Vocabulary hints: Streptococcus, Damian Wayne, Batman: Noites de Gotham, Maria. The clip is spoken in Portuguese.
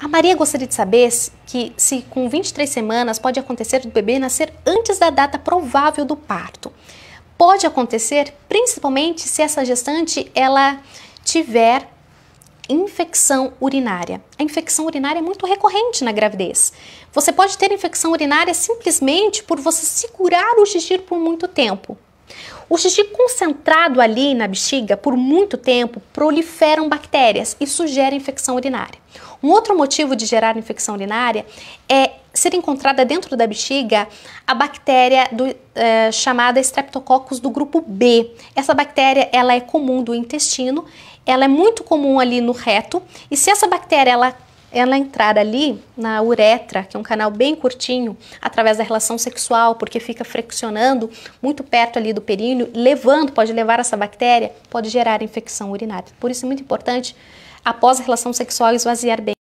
A Maria gostaria de saber se com 23 semanas pode acontecer do bebê nascer antes da data provável do parto. Pode acontecer principalmente se essa gestante ela tiver infecção urinária. A infecção urinária é muito recorrente na gravidez. Você pode ter infecção urinária simplesmente por você segurar o xixi por muito tempo. O xixi concentrado ali na bexiga por muito tempo proliferam bactérias e isso gera infecção urinária. Um outro motivo de gerar infecção urinária é ser encontrada dentro da bexiga a bactéria chamada Streptococcus do grupo B. Essa bactéria ela é comum do intestino, ela é muito comum ali no reto e se essa bactéria ela entrar ali na uretra, que é um canal bem curtinho, através da relação sexual, porque fica friccionando muito perto ali do períneo, pode levar essa bactéria, pode gerar infecção urinária. Por isso é muito importante, após a relação sexual, esvaziar bem.